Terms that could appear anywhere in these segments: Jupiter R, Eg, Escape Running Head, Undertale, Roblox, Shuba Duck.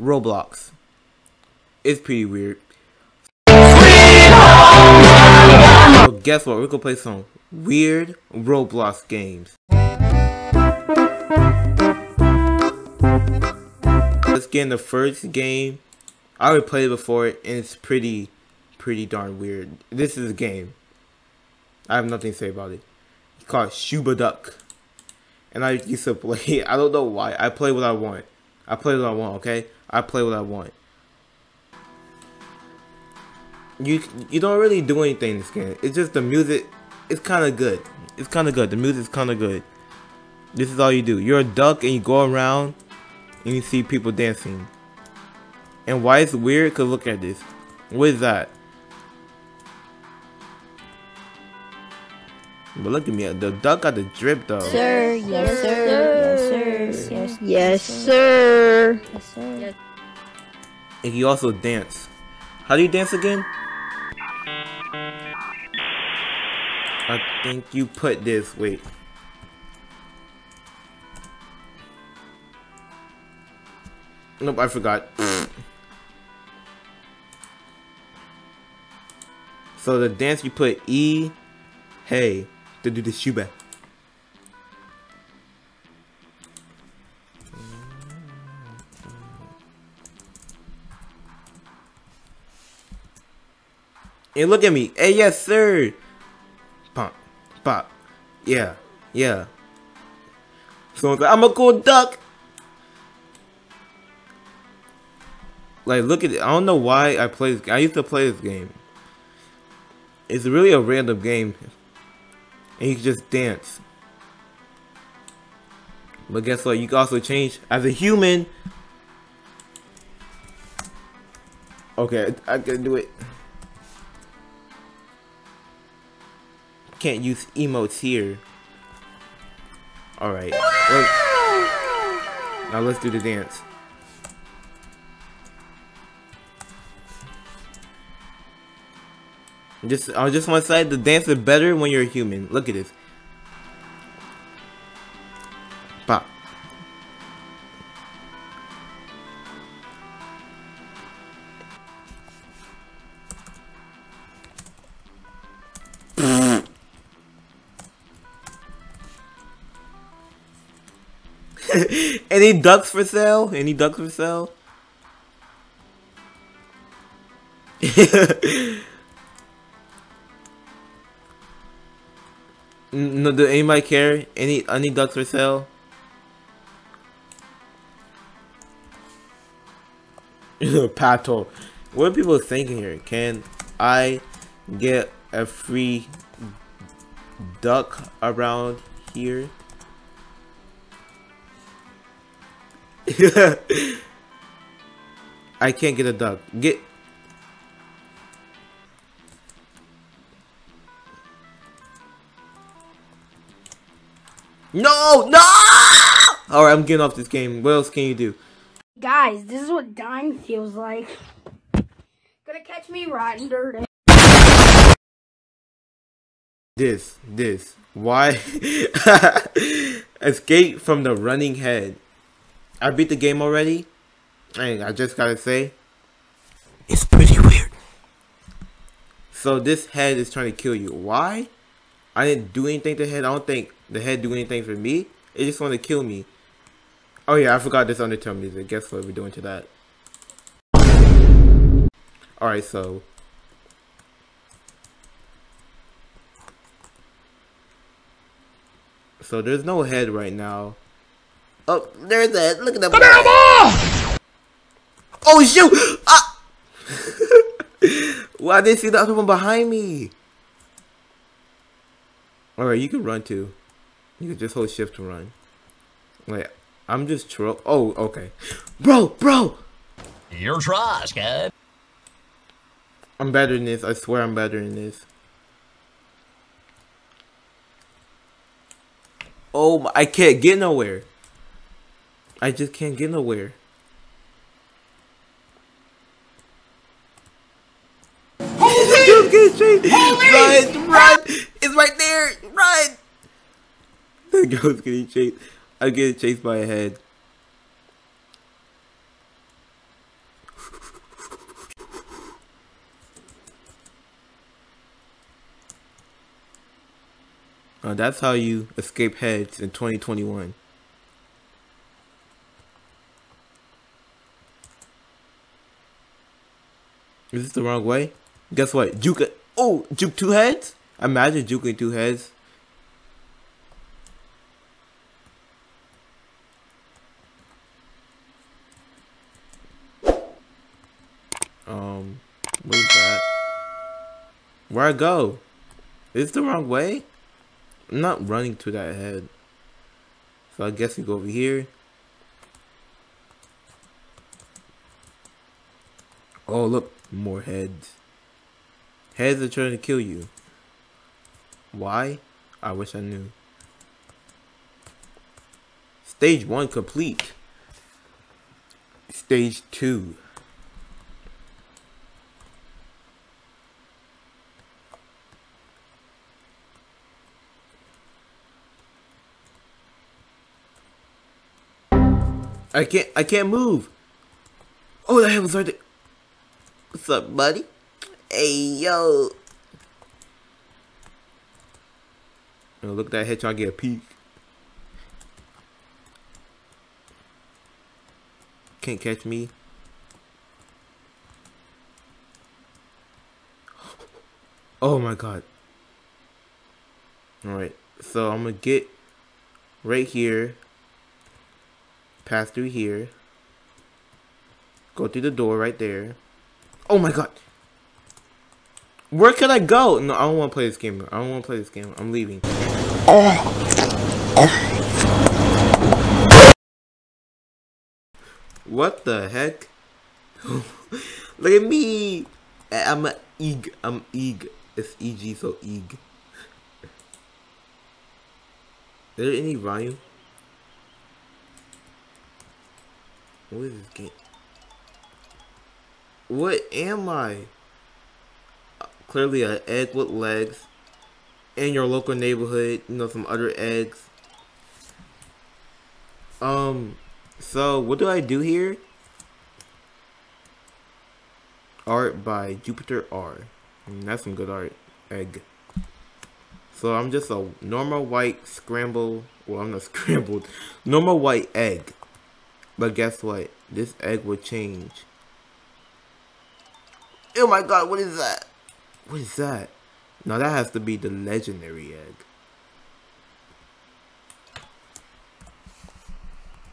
Roblox. It's pretty weird. So guess what? We're gonna play some weird Roblox games. Let's get in the first game. I already played it before, and it's pretty darn weird. This is a game. I have nothing to say about it. It's called Shuba Duck. And I used to play, I don't know why, I play what I want. I play what I want, okay? I play what I want. You don't really do anything in this game. It's just the music, it's kind of good. It's kind of good, the music's kind of good. This is all you do. You're a duck and you go around and you see people dancing. And why it's weird, because look at this. What is that? But look at me, the duck got the drip though. Sir, yes sir, yes sir, yes sir, yes sir. And you also dance. How do you dance again? I think you put this, wait. Nope, I forgot. So the dance you put E, hey. To do the Shuba. Hey, look at me. Hey, yes, sir. Pop, pop. Yeah, yeah. Someone's like, I'm a cool duck. Like, look at it. I don't know why I play this game. I used to play this game. It's really a random game. And you can just dance. But guess what? You can also change as a human. Okay, I can do it. Can't use emotes here. Alright. Now let's do the dance. I just want to say the dance is better when you're a human. Look at this. Pop. Any ducks for sale? Any ducks for sale? No, do anybody care? Any ducks for sale? Pato. What are people thinking here? Can I get a free duck around here? I can't get a duck. Get. No! No! Alright, I'm getting off this game. What else can you do? Guys, this is what dying feels like. Gonna catch me rotten dirty. This. Why? Escape from the running head. I beat the game already. And I just gotta say, it's pretty weird. So this head is trying to kill you. Why? I didn't do anything to the head. I don't think the head do anything for me. It just wanted to kill me. Oh yeah, I forgot this Undertale music. Guess what we're doing to that. Alright, so. So there's no head right now. Oh, there's a head. Look at that. Come here, ball! Oh shoot! Ah! Well, I didn't see the other one behind me. Alright, you can run too. You can just hold shift to run. Like, I'm just troll. Oh, okay. Bro! You're trash, kid. I'm better than this. I swear I'm better than this. Oh, my, I can't get nowhere. I just can't get nowhere. Run! It's right there! Run! The girl's getting chased. I'm getting chased by a head. That's how you escape heads in 2021. Is this the wrong way? Guess what? Juke. Oh, juke two heads? Imagine juking two heads. What is that? Where I go? Is this the wrong way? I'm not running to that head. So I guess we go over here. Oh, look. More heads. Heads are trying to kill you. Why? I wish I knew. Stage 1 complete. Stage 2. I can't move. Oh, that head was right there. What's up, buddy? Hey, yo. Oh, look at that head trying to get a peek. Can't catch me. Oh my god. Alright, so I'm gonna get right here. Pass through here. Go through the door right there. Oh my god. Where could I go? No, I don't want to play this game. I don't want to play this game. I'm leaving. What the heck? Look at me. I'm an Eg. I'm Eg. It's EG, so Eg. Is there any volume? What is this game? What am I? Clearly an egg with legs. In your local neighborhood, you know, some other eggs. So what do I do here? Art by Jupiter R. I mean, that's some good art. Egg. So I'm just a normal white scramble. Well, I'm not scrambled. Normal white egg. But guess what? This egg will change. Oh my god, what is that? What is that? Now that has to be the legendary egg.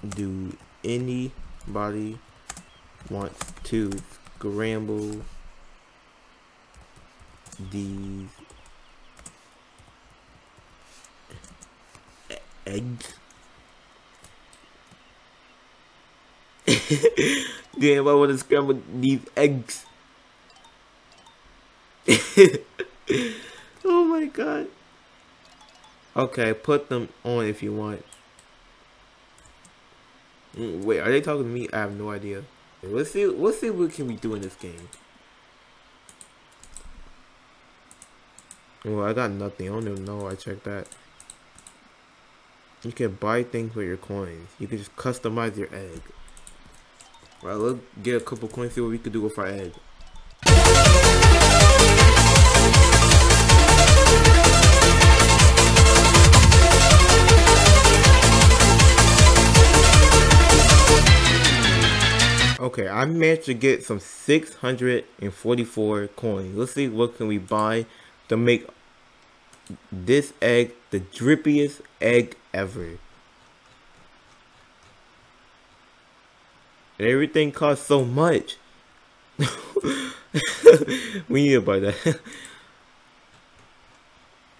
Do anybody want to scramble these eggs? Do anybody want to scramble these eggs? Oh my god. Okay, put them on if you want. Wait, are they talking to me? I have no idea. Let's see what can we do in this game. Well, I got nothing. I don't even know. I checked that. You can buy things with your coins. You can just customize your egg. Right, let's get a couple coins, see what we could do with our egg. Okay, I managed to get some 644 coins. Let's see what can we buy to make this egg the drippiest egg ever. Everything costs so much. We need to buy that.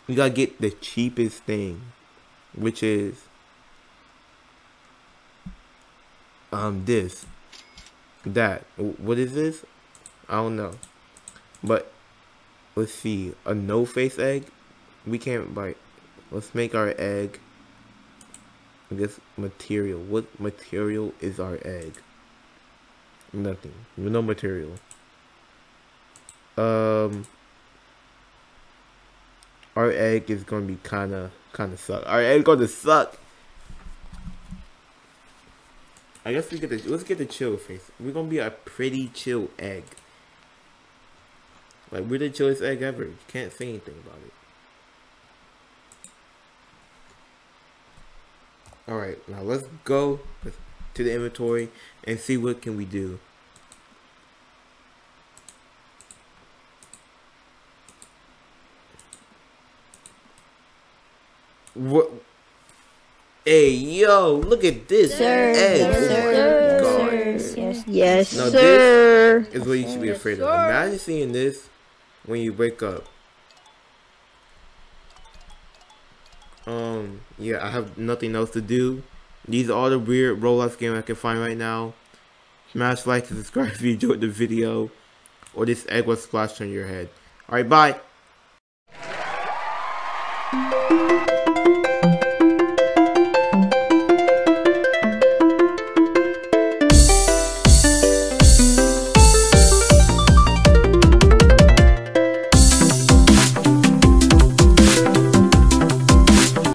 We gotta get the cheapest thing, which is this. That. What is this? I don't know. But let's see. A no-face egg? We can't bite. Let's make our egg. This material. What material is our egg? Nothing. No material. Our egg is gonna be kinda suck. Our egg gonna suck. I guess we get the, let's get the chill face. We're gonna be a pretty chill egg. Like, we're the chillest egg ever. You can't say anything about it. All right, now let's go to the inventory and see what can we do. What? Hey, yo! Look at this. Sir, hey, yes, sir. Now this is what you should be afraid of. Imagine seeing this when you wake up. Yeah, I have nothing else to do. These are all the weird Roblox games I can find right now. Smash like and subscribe if you enjoyed the video, or this egg was splashed on your head. All right, bye.